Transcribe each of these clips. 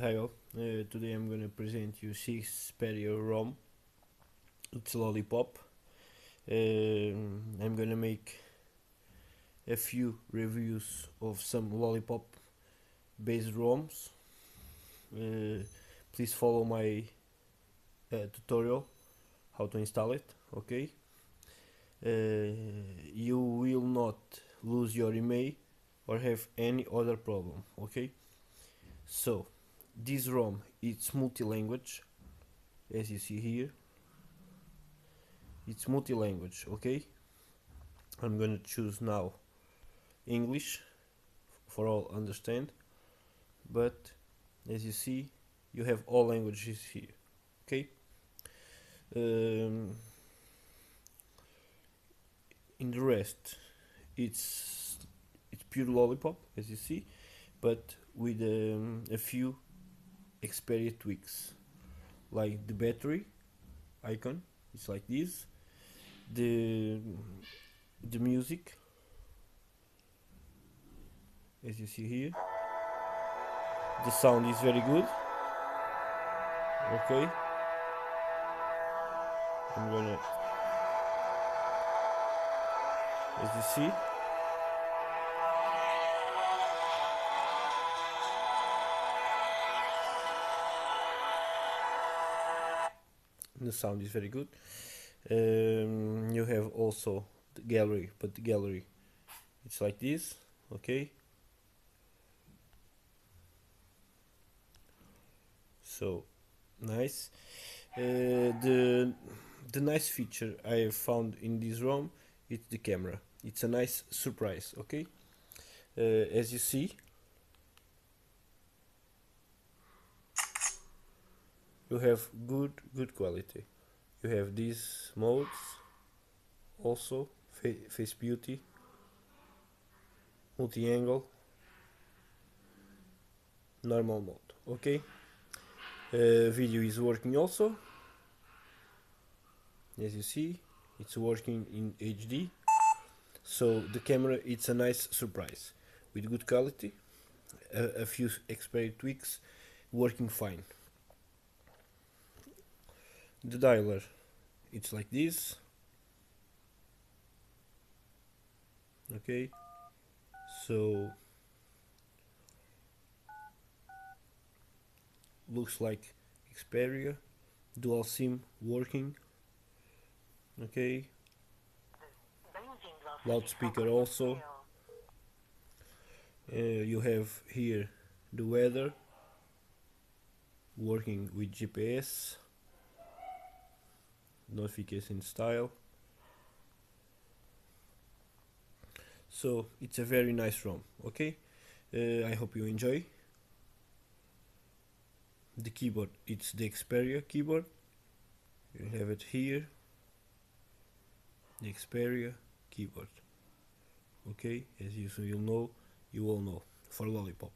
Hi all, today I'm going to present you 6 Perio ROM. It's Lollipop. I'm going to make a few reviews of some Lollipop based ROMs. Please follow my tutorial how to install it, okay? You will not lose your email or have any other problem, okay? So this ROM, it's multi-language, as you see here. It's multi-language, okay? I'm gonna choose now English for all understand, but as you see, you have all languages here, okay? In the rest, it's pure Lollipop, as you see, but with a few Xperia tweaks, like the battery icon. It's like this. The music, as you see here. The sound is very good. Okay. I'm gonna, as you see. The sound is very good. You have also the gallery, but the gallery, it's like this, okay? So nice. The nice feature I have found in this ROM, it's the camera. It's a nice surprise, okay? As you see, you have good quality. You have these modes, also face beauty, multi-angle, normal mode, okay? Video is working also, as you see. It's working in HD, so the camera, it's a nice surprise with good quality, a few Xperia tweaks, working fine. The dialer, it's like this, okay? So looks like Xperia, dual SIM working, okay? Loudspeaker also. You have here the weather, working with GPS, notification style. So it's a very nice ROM, okay? I hope you enjoy. The keyboard, it's the Xperia keyboard. You have it here, the Xperia keyboard, okay? As you know, you all know for Lollipop.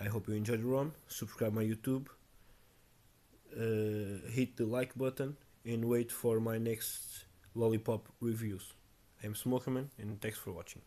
I hope you enjoyed the ROM. Subscribe my YouTube, hit the like button, and wait for my next Lollipop reviews. I'm Smokerman, and thanks for watching.